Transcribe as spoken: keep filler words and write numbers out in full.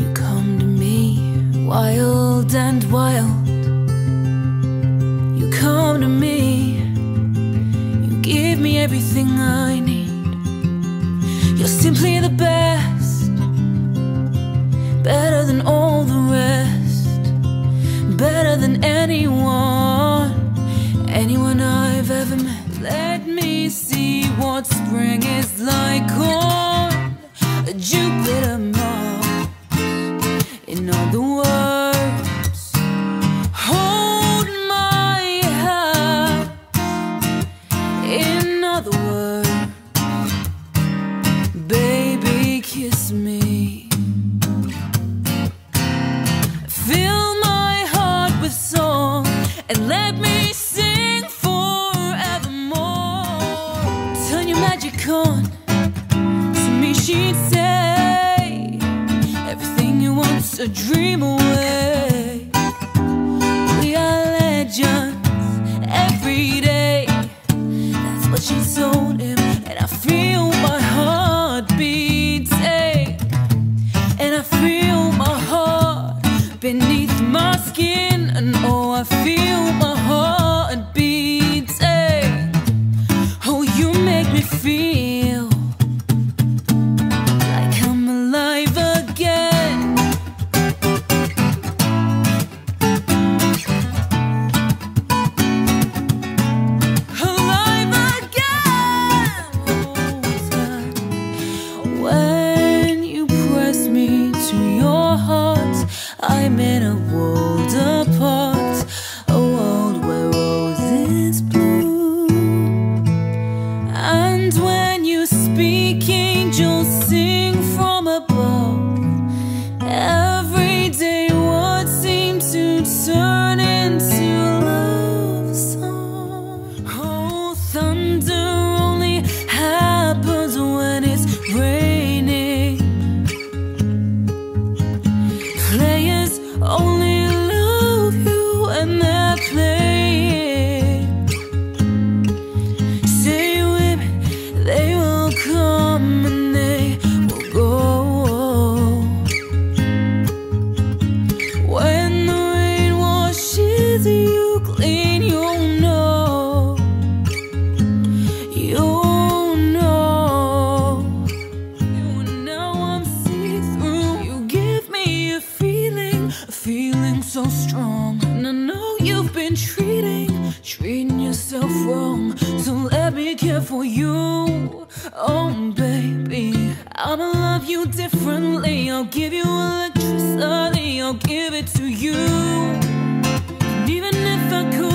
You come to me wild and wild. You come to me, you give me everything I need. You're simply the best, better than all the rest, better than anyone, anyone I've ever met. Let me see what spring is like on a Jupiter Mars. In other words, hold my hand. In other words, baby, kiss me. Fill my heart with song and let me sing magic on. To me she'd say, everything you want's a dream away. We are legends every day, that's what she told him. And I feel my heart beats, ache, and I feel my heart beneath my skin. And oh, I feel my heart beats, ache. Oh, you make me feel like I'm alive again. Alive again. Oh, when you press me to your heart, I'm in a world apart, a world where roses bloom. And when you speak, angels sing from above. Everyday words seem to turn into love songs. Oh, thunder only happens when it's raining. Players only love you and they're playing. So strong, and I know you've been treating, treating yourself wrong. So let me care for you, oh baby. I'ma love you differently. I'll give you electricity, I'll give it to you. And even if I could.